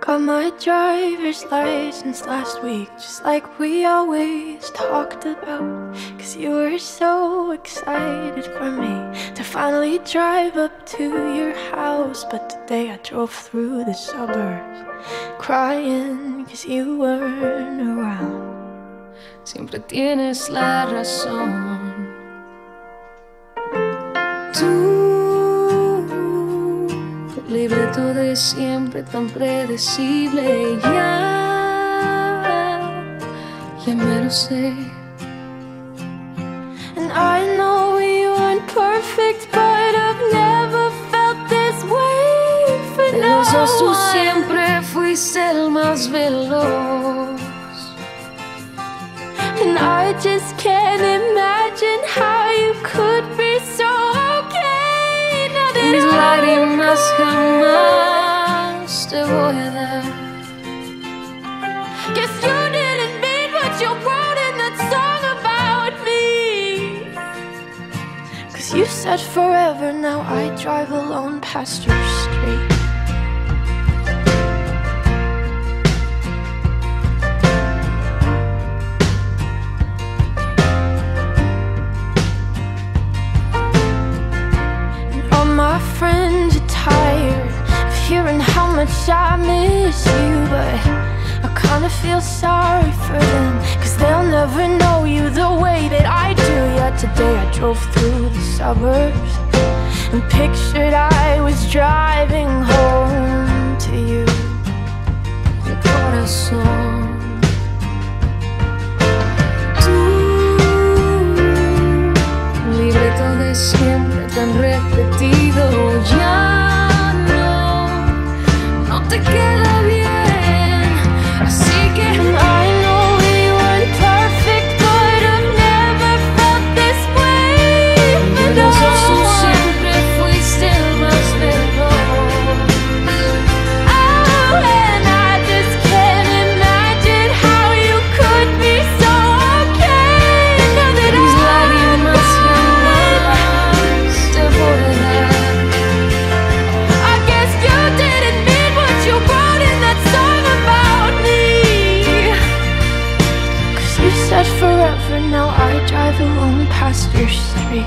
Got my driver's license last week, just like we always talked about. Cause you were so excited for me to finally drive up to your house. But today I drove through the suburbs, crying cause you weren't around. Siempre tienes la razón. Tú, libreto de siempre tan predecible. Ya me lo sé. And I know we weren't perfect, but I've never felt this way for no one. De los dos tú siempre fuiste el más veloz. And I just can't imagine how you could be so okay. Now that mis lágrimas jamás te voy a dar. Guess you didn't mean what you wrote in that song about me. Cause you said forever, now I drive alone past your street. My friend, you're tired of hearing how much I miss you, but I kinda feel sorry for them, cause they'll never know you the way that I do. Yeah, today I drove through the suburbs and pictured I was driving home to you. Mi corazón. Tú, libreto de siempre tan repetido. Ya no te queda bien, así que I know we weren't perfect, but I've never felt this way. And no, tú siempre fuiste el más veloz. Oh, and I just can't imagine how you could be so okay. Now that mis lágrimas jamás te voy a dar. Forever now I drive alone past your street.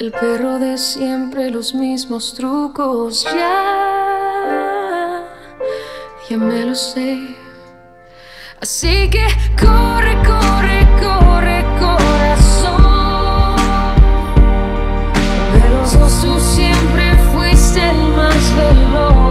El perro de siempre, los mismos trucos. Ya me lo sé. Así que corre, corre, corre, corazón. De los dos tú siempre fuiste el más veloz.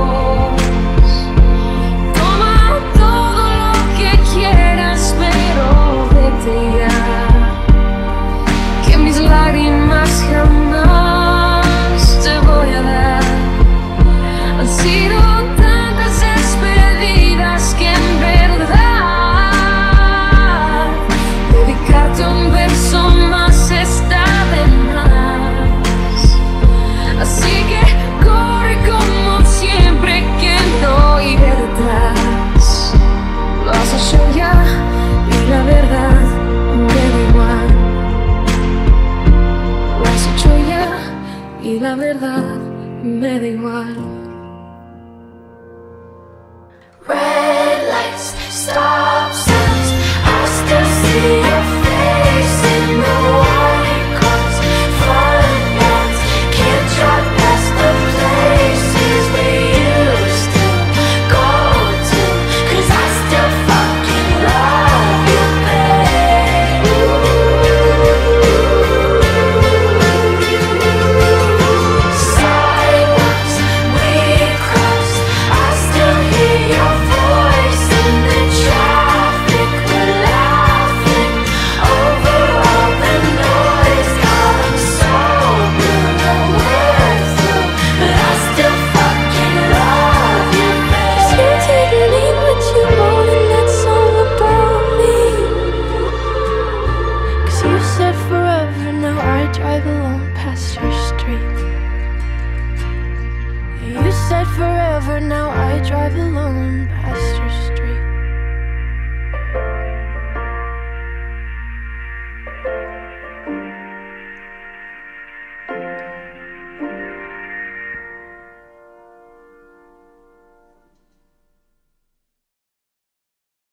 La verdad me da igual.